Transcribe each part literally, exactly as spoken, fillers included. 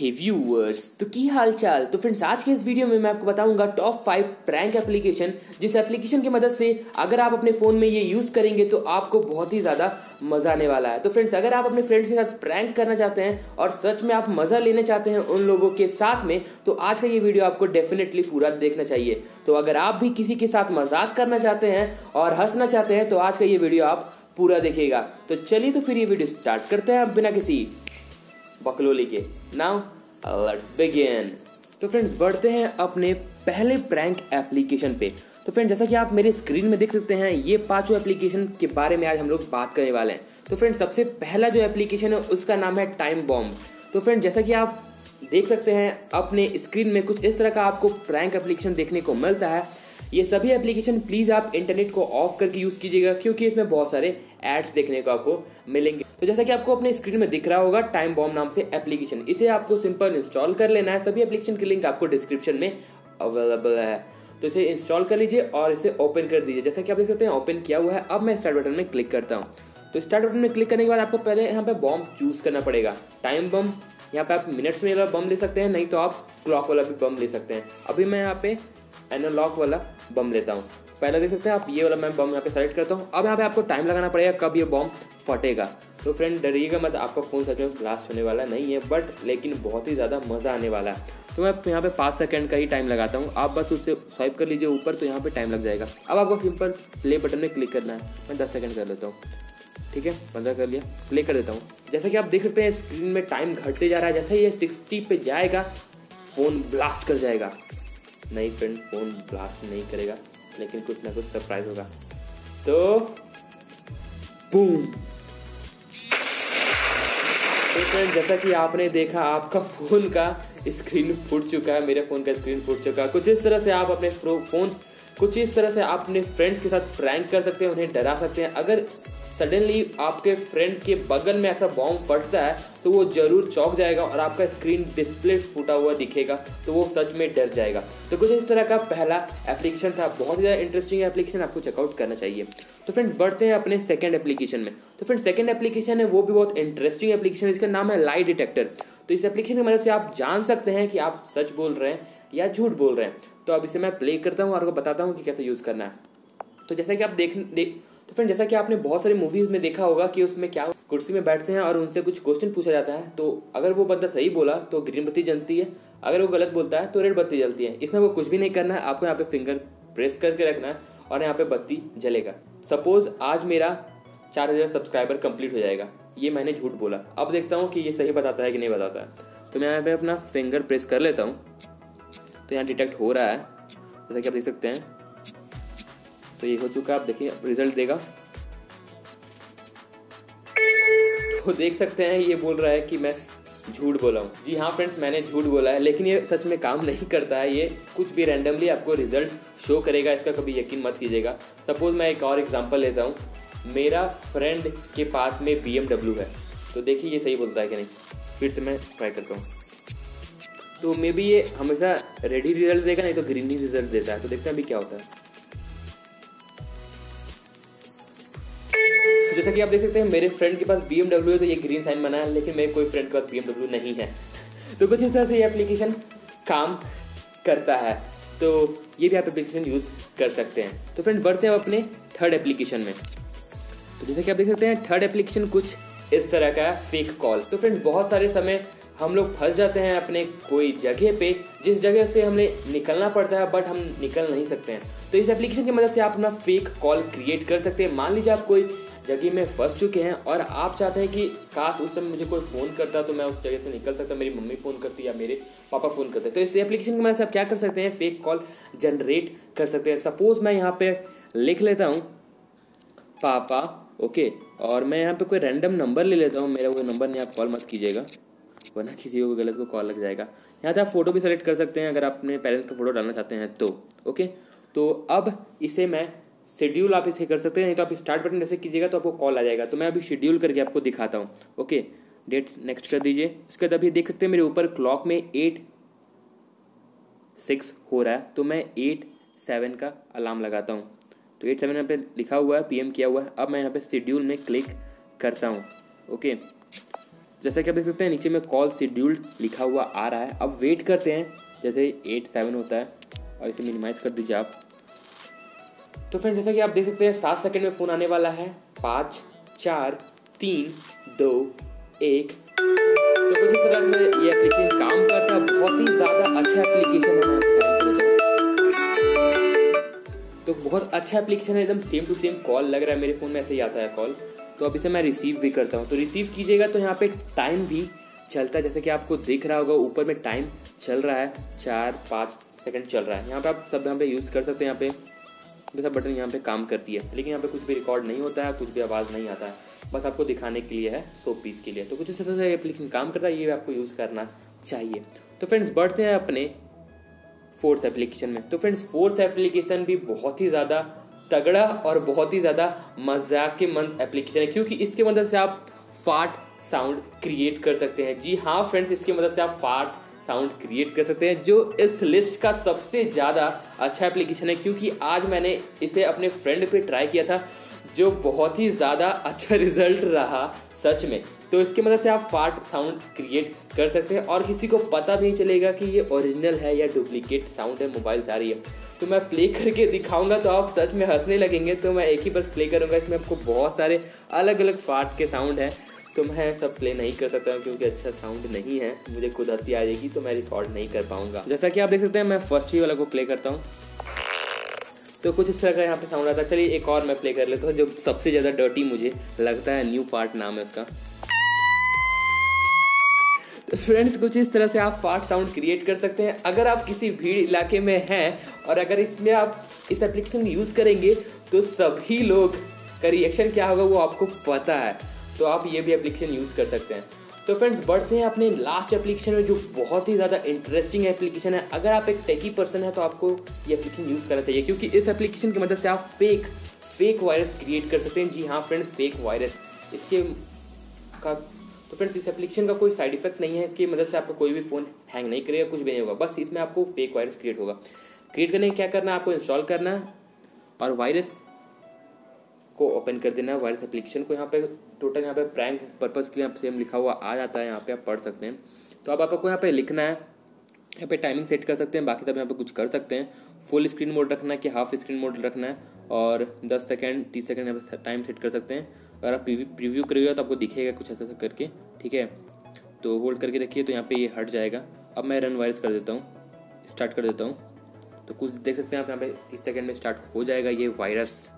हे viewers, तो की हाल चाल। तो फ्रेंड्स, आज के इस वीडियो में मैं आपको बताऊंगा टॉप फाइव प्रैंक एप्लीकेशन, जिस एप्लीकेशन की मदद से अगर आप अपने फ़ोन में ये यूज़ करेंगे तो आपको बहुत ही ज़्यादा मज़ा आने वाला है। तो फ्रेंड्स, अगर आप अपने फ्रेंड्स के साथ प्रैंक करना चाहते हैं और सच में आप मज़ा लेना चाहते हैं उन लोगों के साथ में, तो आज का ये वीडियो आपको डेफिनेटली पूरा देखना चाहिए। तो अगर आप भी किसी के साथ मजाक करना चाहते हैं और हंसना चाहते हैं तो आज का ये वीडियो आप पूरा देखिएगा। तो चलिए, तो फिर ये वीडियो स्टार्ट करते हैं आप बिना किसी बकलोली के। Now let's begin. तो फ्रेंड्स, बढ़ते हैं अपने पहले प्रैंक एप्लीकेशन पे। तो फ्रेंड्स, जैसा कि आप मेरे स्क्रीन में देख सकते हैं, ये पांचों एप्लीकेशन के बारे में आज हम लोग बात करने वाले हैं। तो फ्रेंड्स, सबसे पहला जो एप्लीकेशन है उसका नाम है टाइम बॉम्ब। तो फ्रेंड्स, जैसा कि आप देख सकते हैं अपने स्क्रीन में, कुछ इस तरह का आपको प्रैंक एप्लीकेशन देखने को मिलता है। ये सभी एप्लीकेशन प्लीज़ आप इंटरनेट को ऑफ करके यूज़ कीजिएगा, क्योंकि इसमें बहुत सारे एड्स देखने को आपको मिलेंगे। तो जैसा कि आपको अपने स्क्रीन में दिख रहा होगा टाइम बॉम्ब नाम से एप्लीकेशन, इसे आपको सिंपल इंस्टॉल कर लेना है। सभी एप्लीकेशन की लिंक आपको डिस्क्रिप्शन में अवेलेबल है, तो इसे इंस्टॉल कर लीजिए और इसे ओपन कर दीजिए। जैसा कि आप देख सकते हैं ओपन किया हुआ है। अब मैं स्टार्ट बटन में क्लिक करता हूँ। तो स्टार्ट बटन में क्लिक करने के बाद आपको पहले यहाँ पर बॉम्ब चूज़ करना पड़ेगा। टाइम बॉम्ब यहाँ पर आप मिनट्स में वाला बम ले सकते हैं, नहीं तो आप क्लॉक वाला भी बम ले सकते हैं। अभी मैं यहाँ पे एनालॉग वाला बम लेता हूँ। पहले देख सकते हैं आप ये वाला मैं बम यहाँ पे सेलेक्ट करता हूँ। अब यहाँ पे आपको टाइम लगाना पड़ेगा कब ये बम फटेगा। तो फ्रेंड, डरिएगा मत, आपका फ़ोन सच में ब्लास्ट होने वाला नहीं है, बट लेकिन बहुत ही ज़्यादा मज़ा आने वाला है। तो मैं यहाँ पे पाँच सेकंड का ही टाइम लगाता हूँ। आप बस उससे स्वाइप कर लीजिए ऊपर, तो यहाँ पर टाइम लग जाएगा। अब आपको सिंपल प्ले बटन में क्लिक करना है। मैं दस सेकेंड कर लेता हूँ, ठीक है, पंद्रह कर लिया, प्ले कर देता हूँ। जैसा कि आप देख सकते हैं स्क्रीन में टाइम घटते जा रहा है। जैसे ये सिक्सटी पे जाएगा फ़ोन ब्लास्ट कर जाएगा। नहीं फ्रेंड, फ़ोन ब्लास्ट नहीं करेगा, लेकिन कुछ ना कुछ सरप्राइज होगा। तो बूम। तो फ्रेंड, जैसा कि आपने देखा आपका फ़ोन का स्क्रीन फूट चुका है, मेरे फ़ोन का स्क्रीन फूट चुका है। कुछ इस तरह से आप अपने फ़ोन कुछ इस तरह से आप अपने फ्रेंड्स के साथ प्रैंक कर सकते हैं, उन्हें डरा सकते हैं। अगर सडनली आपके फ्रेंड के बगल में ऐसा बॉम्ब फटता है तो वो ज़रूर चौंक जाएगा और आपका स्क्रीन डिस्प्ले फूटा हुआ दिखेगा, तो वो सच में डर जाएगा। तो कुछ इस तरह का पहला एप्लीकेशन था, बहुत ज़्यादा इंटरेस्टिंग एप्लीकेशन, आपको चेकआउट करना चाहिए। तो फ्रेंड्स, बढ़ते हैं अपने सेकंड एप्लीकेशन में। तो फ्रेंड्स, सेकंड एप्लीकेशन है वो भी बहुत इंटरेस्टिंग एप्लीकेशन है, इसका नाम है लाई डिटेक्टर। तो इस एप्लीकेशन की मदद से आप जान सकते हैं कि आप सच बोल रहे हैं या झूठ बोल रहे हैं। तो अब इसे मैं प्ले करता हूँ और आपको बताता हूँ कि कैसे यूज़ करना है। तो जैसा कि आप देख तो फ्रेंड, जैसा कि आपने बहुत सारी मूवीज़ में देखा होगा कि उसमें क्या कुर्सी में बैठते हैं और उनसे कुछ क्वेश्चन पूछा जाता है। तो अगर वो बंदा सही बोला तो ग्रीन बत्ती जलती है, अगर वो गलत बोलता है तो रेड बत्ती जलती है। इसमें वो कुछ भी नहीं करना है, आपको यहाँ पे फिंगर प्रेस करके रखना है और यहाँ पे बत्ती जलेगा। सपोज आज मेरा चार हज़ार सब्सक्राइबर कंप्लीट हो जाएगा, ये मैंने झूठ बोला। अब देखता हूँ कि ये सही बताता है कि नहीं बताता है। तो मैं यहाँ पर अपना फिंगर प्रेस कर लेता हूँ, तो यहाँ डिटेक्ट हो रहा है, जैसा कि आप देख सकते हैं। तो ये हो चुका है, आप देखिए रिजल्ट देगा। तो देख सकते हैं ये बोल रहा है कि मैं झूठ बोला हूँ। जी हाँ फ्रेंड्स, मैंने झूठ बोला है, लेकिन ये सच में काम नहीं करता है। ये कुछ भी रैंडमली आपको रिजल्ट शो करेगा, इसका कभी यकीन मत कीजिएगा। सपोज मैं एक और एग्जांपल लेता हूँ, मेरा फ्रेंड के पास में बी एम डब्ल्यू है। तो देखिए ये सही बोलता है कि नहीं। फिर से मैं ट्राई करता हूँ, तो मे बी ये हमेशा रेड ही रिजल्ट देगा, नहीं तो ग्रीन ही रिजल्ट देता है। तो देखते हैं अभी क्या होता है। जैसा कि आप देख सकते हैं मेरे फ्रेंड के पास बी एम डब्ल्यू है, तो ये ग्रीन साइन बना है, लेकिन मेरे कोई फ्रेंड के पास बी एम डब्ल्यू नहीं है। तो कुछ इस तरह से ये एप्लीकेशन काम करता है, तो ये भी आप एप्लीकेशन यूज़ कर सकते हैं। तो फ्रेंड, बढ़ते हैं अपने थर्ड एप्लीकेशन में। तो जैसा कि आप देख सकते हैं थर्ड एप्लीकेशन कुछ इस तरह का है, फेक कॉल। तो फ्रेंड्स, बहुत सारे समय हम लोग फंस जाते हैं अपने कोई जगह पे, जिस जगह से हमें निकलना पड़ता है, बट हम निकल नहीं सकते हैं। तो इस एप्लीकेशन की मदद से आप अपना फेक कॉल क्रिएट कर सकते हैं। मान लीजिए आप कोई जगह में फंस चुके हैं और आप चाहते हैं कि काश उस समय मुझे कोई फ़ोन करता तो मैं उस जगह से निकल सकता, मेरी मम्मी फ़ोन करती या मेरे पापा फ़ोन करते। तो इस एप्लीकेशन की मदद से आप क्या कर सकते हैं, फेक कॉल जनरेट कर सकते हैं। सपोज़ मैं यहाँ पे लिख लेता हूँ पापा, ओके, और मैं यहाँ पे कोई रैंडम नंबर ले लेता हूँ। मेरा वो नंबर नहीं, आप कॉल मत कीजिएगा, वरना किसी को गलत को कॉल लग जाएगा। यहाँ से आप फ़ोटो भी सेलेक्ट कर सकते हैं अगर आप अपने पेरेंट्स का फ़ोटो डालना चाहते हैं तो, ओके। तो अब इसे मैं शेड्यूल आप इसे कर सकते हैं, नहीं तो आप स्टार्ट बटन जैसे कीजिएगा तो आपको कॉल आ जाएगा। तो मैं अभी शेड्यूल करके आपको दिखाता हूँ, ओके। डेट नेक्स्ट कर दीजिए। उसके बाद अभी देख सकते हैं मेरे ऊपर क्लॉक में एट सिक्स हो रहा है, तो मैं एट सेवन का अलार्म लगाता हूँ। तो एट सेवन यहाँ पे लिखा हुआ है, पीएम किया हुआ है। अब मैं यहाँ पे शेड्यूल में क्लिक करता हूँ, ओके। जैसा कि आप देख सकते हैं नीचे में कॉल शेड्यूल्ड लिखा हुआ आ रहा है। अब वेट करते हैं, जैसे एट सेवन होता है और इसे मिनिमाइज़ कर दीजिए आप। तो फ्रेंड्स जैसा कि आप देख सकते हैं सात सेकेंड में फ़ोन आने वाला है। पाँच चार तीन दो एक। तो कुछ इस तरह से ये एप्लीकेशन काम करता है, बहुत ही ज़्यादा अच्छा एप्लीकेशन है। तो बहुत अच्छा एप्लीकेशन है, एकदम सेम टू सेम कॉल लग रहा है, मेरे फ़ोन में ऐसे ही आता है कॉल। तो अब इसे मैं रिसीव भी करता हूँ, तो रिसीव कीजिएगा तो यहाँ पे टाइम भी चलता है, जैसे कि आपको दिख रहा होगा ऊपर में टाइम चल रहा है, चार पाँच सेकेंड चल रहा है। यहाँ पर आप सब यहाँ पर यूज़ कर सकते हैं, यहाँ पे सब बटन यहाँ पर काम करती है, लेकिन यहाँ पर कुछ भी रिकॉर्ड नहीं होता है, कुछ भी आवाज़ नहीं आता है, बस आपको दिखाने के लिए है, सौ पीस के लिए। तो कुछ इस तरह से एप्लीकेशन काम करता है, ये भी आपको यूज़ करना चाहिए। तो फ्रेंड्स बढ़ते हैं अपने फोर्थ एप्लीकेशन में। तो फ्रेंड्स फोर्थ एप्लीकेशन भी बहुत ही ज़्यादा तगड़ा और बहुत ही ज़्यादा मजाकमंद एप्लीकेशन है, क्योंकि इसके मदद से आप फाट साउंड क्रिएट कर सकते हैं। जी हाँ फ्रेंड्स, इसके मदद से आप फाट साउंड क्रिएट कर सकते हैं, जो इस लिस्ट का सबसे ज़्यादा अच्छा एप्लीकेशन है, क्योंकि आज मैंने इसे अपने फ्रेंड पर ट्राई किया था, जो बहुत ही ज़्यादा अच्छा रिजल्ट रहा सच में। तो इसके मदद से आप फाट साउंड क्रिएट कर सकते हैं और किसी को पता भी नहीं चलेगा कि ये ओरिजिनल है या डुप्लीकेट साउंड है मोबाइल से आ रही है। तो मैं प्ले करके दिखाऊंगा तो आप सच में हंसने लगेंगे। तो मैं एक ही बस प्ले करूंगा, इसमें आपको बहुत सारे अलग अलग फाट के साउंड हैं, तो मैं सब प्ले नहीं कर सकता हूँ क्योंकि अच्छा साउंड नहीं है, मुझे खुद हंसी आ जाएगी, तो मैं रिकॉर्ड नहीं कर पाऊँगा। जैसा कि आप देख सकते हैं मैं फर्स्ट ही वाला को प्ले करता हूँ, तो कुछ इस तरह का यहाँ पे साउंड आता है। चलिए एक और मैं प्ले कर लेता हूँ, जो सबसे ज़्यादा डर्टी मुझे लगता है, न्यू फार्ट नाम है उसका। तो फ्रेंड्स कुछ इस तरह से आप फार्ट साउंड क्रिएट कर सकते हैं। अगर आप किसी भीड़ इलाके में हैं और अगर इसमें आप इस एप्लीकेशन यूज़ करेंगे तो सभी लोग का रिएक्शन क्या होगा वो आपको पता है, तो आप ये भी एप्लीकेशन यूज़ कर सकते हैं। तो फ्रेंड्स बढ़ते हैं अपने लास्ट एप्लीकेशन में, जो बहुत ही ज़्यादा इंटरेस्टिंग एप्लीकेशन है। अगर आप एक टेकी पर्सन है तो आपको ये एप्लीकेशन यूज़ करना चाहिए, क्योंकि इस एप्लीकेशन की मदद से आप फेक फेक वायरस क्रिएट कर सकते हैं। जी हाँ फ्रेंड्स, फेक वायरस इसके का। तो फ्रेंड्स इस एप्लीकेशन का कोई साइड इफेक्ट नहीं है, इसकी मदद से आपका कोई भी फ़ोन हैंग नहीं करेगा, कुछ भी नहीं होगा, बस इसमें आपको फेक वायरस क्रिएट होगा। क्रिएट करने क्या करना है, आपको इंस्टॉल करना है और वायरस को ओपन कर देना है, वायरस एप्लीकेशन को। यहाँ पे टोटल यहाँ पे प्रैंक पर्पस के लिए आप सेम लिखा हुआ आ जाता है, यहाँ पे आप पढ़ सकते हैं। तो अब आपको यहाँ पे लिखना है, यहाँ पे टाइमिंग सेट कर सकते हैं, बाकी सब यहाँ पे कुछ कर सकते हैं। फुल स्क्रीन मोड रखना है कि हाफ स्क्रीन मोड रखना है, और दस सेकेंड तीस सेकेंड यहाँ पे टाइम सेट कर सकते हैं। अगर आप प्रीव्यू करिएगा तो आपको दिखेगा कुछ ऐसा ऐसा करके, ठीक है। तो होल्ड करके रखिए तो यहाँ पर ये हट जाएगा। अब मैं रन वायरस कर देता हूँ, स्टार्ट कर देता हूँ, तो कुछ देख सकते हैं आप यहाँ पे तीस सेकेंड में स्टार्ट हो जाएगा ये वायरस।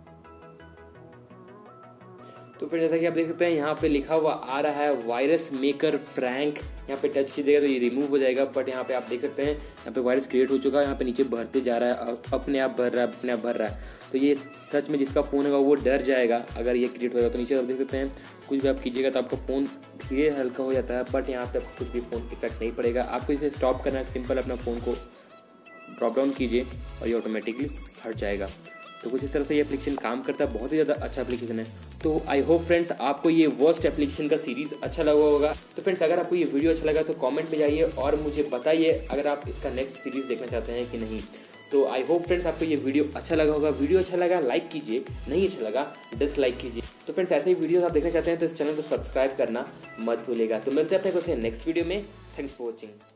तो फिर जैसा कि आप देख सकते हैं यहाँ पे लिखा हुआ आ रहा है वायरस मेकर प्रैंक, यहाँ पे टच कीजिएगा तो ये रिमूव हो जाएगा। बट यहाँ पे आप देख सकते हैं यहाँ पे वायरस क्रिएट हो चुका है, यहाँ पे नीचे भरते जा रहा है, अपने आप भर रहा है, अपने आप भर रहा है। तो ये सच में जिसका फ़ोन होगा वो डर जाएगा अगर ये क्रिएट होगा। तो नीचे आप देख सकते हैं कुछ भी आप कीजिएगा तो आपका फ़ोन धीरे हल्का हो जाता है, बट यहाँ पर आपको कुछ भी फ़ोन इफेक्ट नहीं पड़ेगा। आपको इसे स्टॉप करना है, सिंपल अपना फ़ोन को ड्रॉप डाउन कीजिए और ये ऑटोमेटिकली हट जाएगा। तो कुछ इस तरह से ये एप्लीकेशन काम करता है, बहुत ही ज़्यादा अच्छा एप्लीकेशन है। तो आई होप फ्रेंड्स आपको ये वर्स्ट एप्लीकेशन का सीरीज़ अच्छा लगा होगा। तो फ्रेंड्स अगर आपको ये वीडियो अच्छा लगा तो कमेंट में जाइए और मुझे बताइए अगर आप इसका नेक्स्ट सीरीज़ देखना चाहते हैं कि नहीं। तो आई होप फ्रेंड्स आपको ये वीडियो अच्छा लगा होगा। वीडियो अच्छा लगा लाइक कीजिए, नहीं अच्छा लगा डिसलाइक कीजिए। तो फ्रेंड्स ऐसे ही वीडियोज़ आप देखना चाहते हैं तो इस चैनल को सब्सक्राइब करना मत भूलेगा। तो मिलते हैं अपने को नेक्स्ट वीडियो में। Thanks for watching.